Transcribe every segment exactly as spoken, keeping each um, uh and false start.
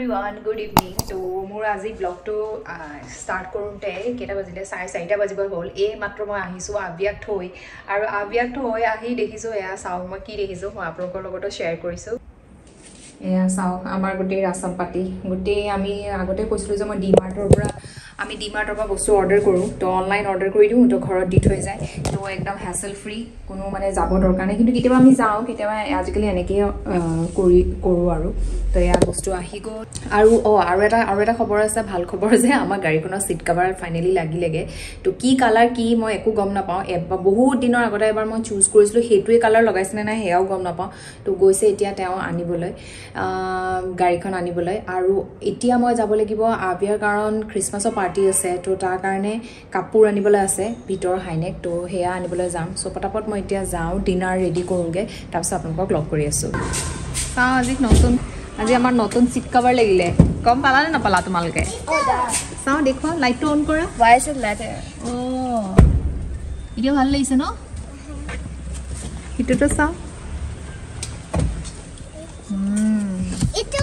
everyone, good evening. So more azi vlog to start korunte keta bajile four bajibol hol ei matro moi ahisu avyak thoi aru avyak thoi ahi dekhisu eya sao ma ki dekhisu ma aprokor logoto share korisu eya sao amar gotei rasam pati gotei ami agote koisilu je moi dimart or pura আমি ডিমাৰ্টৰ পৰা বস্তু order কৰোঁ তো online order কৰি দিওঁ তো ঘৰত দি থৈ যায় তো একদম হ্যাসেল ফ্ৰি কোনো মানে যাব দৰকাৰ নাই কিন্তু কিতেবা আমি যাওঁ কিতেবা আজিকালি এনেকে কৰি কৰোঁ আৰু তো ইয়া বস্তু আহি গ'ল আৰু অ আৰু এটা আৰু এটা খবৰ আছে ভাল খবৰ যে আমাৰ গাড়ীখনৰ সিট কভাৰ ফাইনালি লাগিলেগে তো কি কালাৰ কি মই একো গম নাপাওঁ এবা বহুত দিনৰ আগতে এবাৰ মই চুজ কৰিছিলো হেটুৱে কালাৰ লগাইছনে না হেয়াও গম নাপাওঁ তো গৈছে এতিয়া তেওঁ আনিবলৈ গাড়ীখন আনিবলৈ আৰু এতিয়া মই যাব লাগিব আবিয়াৰ কাৰণ ক্ৰিসমাসৰ পাৰ্টি আছে তো তাৰ কাৰণে কাপোৰ আনিবলৈ আছে ভিতৰ হাইনেক তো হেয়া আনিবলৈ যাম সো পটাপট মই এতিয়া যাও ডিনাৰ ৰেডি কৰোঁগে তাৰপিছত আপোনাক লগ কৰি আছো চাও আজি নতুন আজি আমাৰ নতুন সিট কভার লাগিলে কম পালা না পালা তোমালকে চাও দেখো লাইট অন কৰা ওয়াইস লাইট ও ভিডিও ভাল লাগিছে ন ভিডিওটো চাও হুম ইটো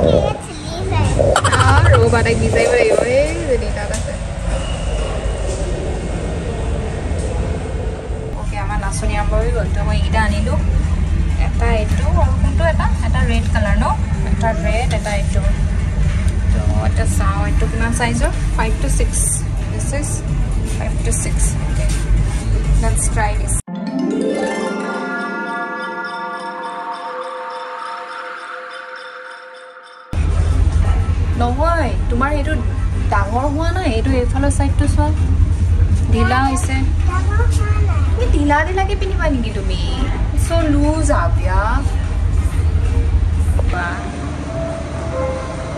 red it's okay let's leave it আর ওবাটা গিজাই বলে ওরে জেনিটা আছে সোনিয়া বই বলতো মই এটা আনিলো এটা এটো আর কোনটো এটা এটা রেড কালার নো এটা রেড এটা এটো তো এটা সাও এটো কিমান সাইজৰ five to six this is five to six okay let's try this নো হয় তোমার এটো ডাঙৰ হোৱা না এটো এফালৰ সাইডটো সব ঢিলা হৈছে ये ढीला ढीला के पिनी वाली की तुम सो लूज आव्या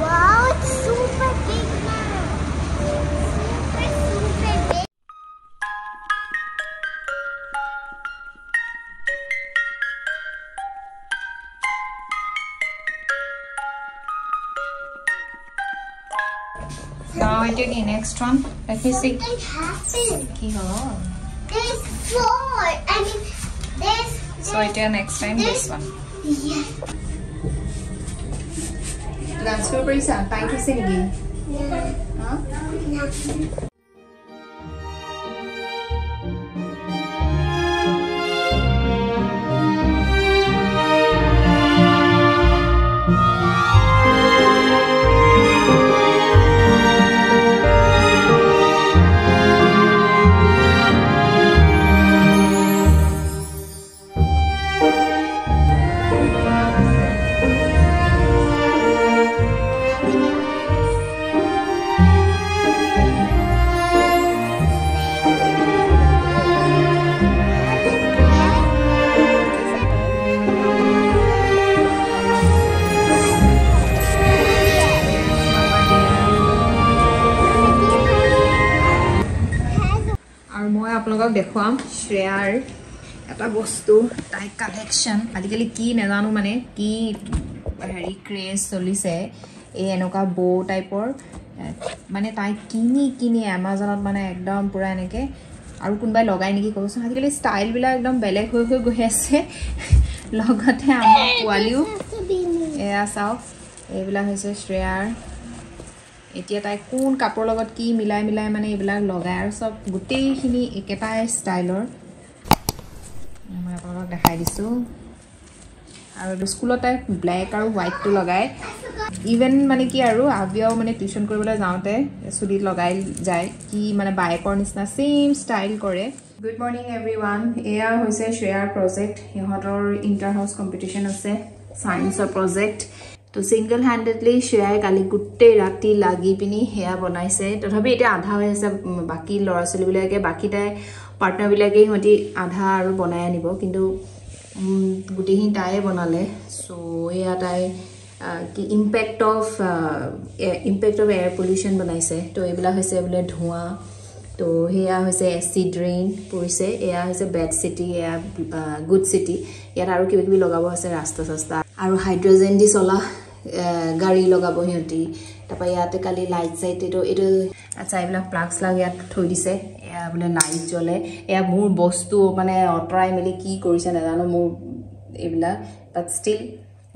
wow it's super big now super super big now I take in next one let me see की हो There's four. I mean, there's. So it's your next time. This one. Yeah. That's for Brisa. Thank you, Cindy. Yeah. Huh? Yeah. দেখুৱাম শ্ৰেয়াৰ এটা বস্তু Tai collection আজিকালি কি নেজানো মানে কি হেৰি ক্ৰেজ চলিছে এই এনেকা বো টাইপৰ মানে টাই কিনি কিনি Amazonত মানে একদম পুৰা এনেকে আৰু কোনবাই লগাই নেকি কৈছো আজিকালি ষ্টাইল বিলা একদম বেলেগ হৈ হৈ গৈ আছে লগতে আমাৰ কোৱালিও এয়া চাও এইবিলা হৈছে শ্ৰেয়াৰ এতিয়া তাই কোন কাপোৰ লগত কি মিলাই মিলাই মানে এইবিলাক লগায় আৰু সব গুটেইখিনি একেটা ষ্টাইলৰ মই আপোনাক দেখাই দিছো আৰু স্কুলত তাই ব্ল্যাক আৰু হোয়াইট টো লগায় ইভেন মানে কি আৰু আবিয়াও মানে টিউশন কৰিবলৈ যাওঁতে চুলি লগাই যায় কি মানে বাইকৰ নিচিনা সেম ষ্টাইল কৰে গুড মৰ্নিং এভৰিওয়ান এয়া হৈছে শ্ৰেয়াৰ প্ৰজেক্ট ইহঁতৰ ইন্টাৰ হাউস কম্পিটিশন আছে সায়েন্সৰ প্ৰজেক্ট तो सिंगल हैंडेडली श्रेया काली गुटे राति लागी पिनी हेया बनाइसे तथापि एटा आधा হৈ আছে বাকি লৰা চলি বিলাকে বাকি তাই পাৰ্টনাৰ বিলাকে হতি আধা আৰু বনাই আনিব কিন্তু গুটিহি তাই বনালে সো এয়া তাই कि impact of impact of air pollution बनाइसे तो एबला होइसे बोले धुआं तो हेया होइसे एसिड रेन पोइसे एया होइसे बैड सिटी एया गुड सिटी यार आरो किबि लगाबो होइसे रास्ता सस्ता आरो हाइड्रोजन दि चला गाड़ी लगाबो हियति तपा याते खाली लाइट साइट एतो एतो अच्छा एबला प्लाग्स लाग यात थोइ दिसे एया बोले लाइट जले एया मोर वस्तु माने अटराय मिले की करिसे ना जानो मोर एबला बट स्टिल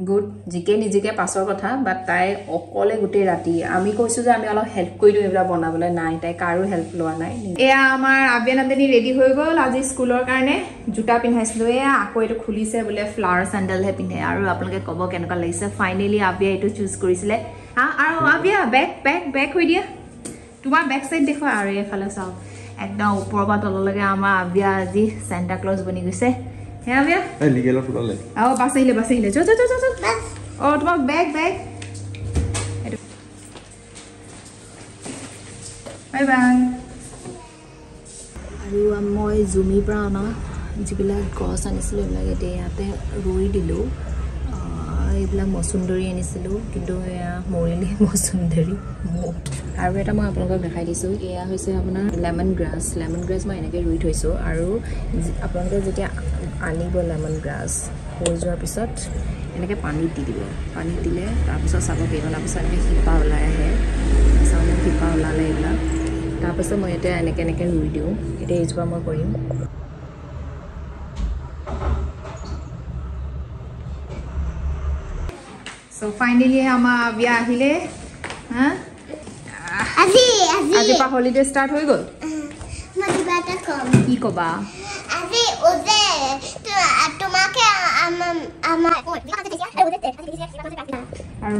गुड जिके निजिके पासर कथा बट ताई अकले गुटे राती आमी कइसु जे आमी अल हेल्प कइ दिउ एबला बनाबले नाइ ताई कारो हेल्प लोआ नाइ एया आमार आव्या नंदिनी रेडी होय गल आज स्कूलर कारणे जुटा पिनहाइसलो एया आको एतो खुलिसे बोले फ्लावर सैंडल हे पिने आरो आपलके कबो केनका लागिसे फाइनली आव्या एतो चूज करिसले हा आरो आव्या बैक बैक बैक होय दिया तुमार बैक साइड देखो आरो एफाले साउ एकदम ऊपर बा तल लगे आमा आव्या आजि सेंटा क्लॉज बनि गइसे हे आव्या एली गेला फुटले आओ बासैले बासैले जो जो जो जो बस ओ तुमा बैग बैग बाय बाय आरो हम মই জুমি পৰা না জিবিলা গছ আনিছিল লাগে দেয়াতে ৰুই দিলো এইবলা মসুন্দৰী আনিছিল কিন্তু এয়া মৰিলে মসুন্দৰী আৰু এটা মই আপোনাক দেখাই দিছো এয়া হৈছে আপোনাৰ লেমন গ্ৰাছ লেমন গ্ৰাছ মই এনেকৈ ৰুই থৈছো আৰু আপোনাক যেতিয়া আনিব লেমন গ্ৰাছ হৈ যোৱাৰ পিছত এনেকৈ পানী দি দিব পানী দিলে তাৰ পিছত সাগৰ কেইখন আপোনাৰ শিপা ওলাই আহে সাগৰ শিপা ওলালে এইবলা তাৰ পিছত মই এটা এনেকৈ এনেকৈ ৰুই দিও এটা এইজোপা মই কৰিম So finally, हमारा अभी अहिले हाँ अभी अभी अभी पा हॉलिडे स्टार्ट होएगा मत बात कम की को बा अभी उधर तो तुम्हारे आम आम और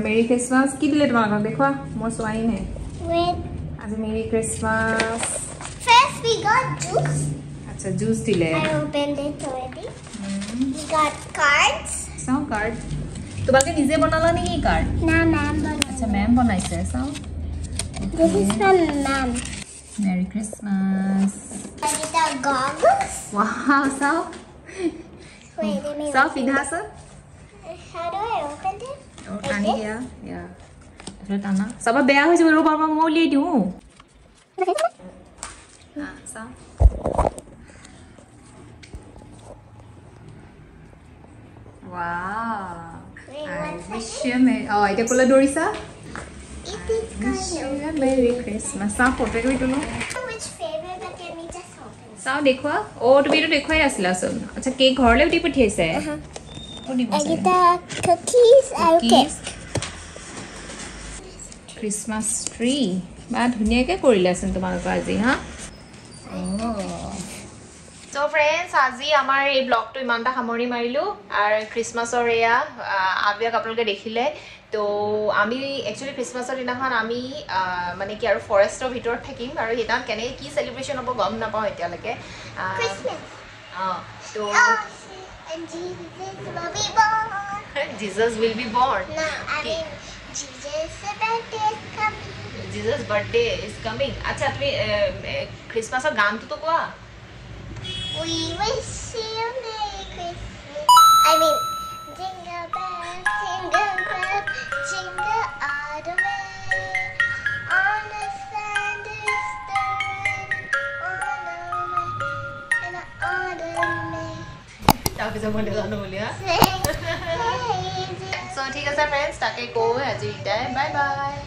मेरी क्रिसमस की दिले तुम्हारा देखो मौसम आई है आज merry Christmas first we got juice अच्छा juice दिले I opened it already we got cards some cards तो बाकी निजे बनाला नहीं कार्ड ना मैम बनाई अच्छा मैम बनाई से so this is from ma'am merry Christmas Anita goggles wow so so फिदा so how do I open this open या या फिर ताना सब बेया हो जे रोबा म ले दू हां so wow Wish you merry. Oh, ite pula dorisa. It is kind of Merry Christmas. Sa photo koi tulo. Which favorite that can we just open? Sa dekho. Oh, tumi to dekho hi asla sun. Acha cake ghor le uti pathiaise. Aha. Agita cookies and cake. Christmas tree. Ba dhuniya ke korila sun tomaloka aji ha. Oh. So friends আজি আমাৰ এই ব্লগটো ইমানটা সামৰি মাৰিলো আৰু ক্ৰিসমাসৰ এয়া আবিয়া আপোনালোকে দেখিলে তো আমি একচুয়ালি ক্ৰিসমাসৰ দিনাখন আমি মানে কি আৰু ফৰেষ্টৰ ভিতৰত থাকিম আৰু এটা কেনে কি সেলিব্রেশন হ'ব গম নাপাও এতিয়া লাগে ক্রিসমাস অ তো Jesus will be born no, I mean, Jesus birthday is coming Jesus birthday is coming আচ্ছা তুমি ক্ৰিসমাসৰ গানটো তো কোৱা We wish you a Merry Christmas. I mean, jingle bells, jingle bells, jingle all the way. On a thunderstorm, on a way, and an autumn day. That is a wonderful song. So, ठीक है sir friends, ताके को है जी time. Bye bye.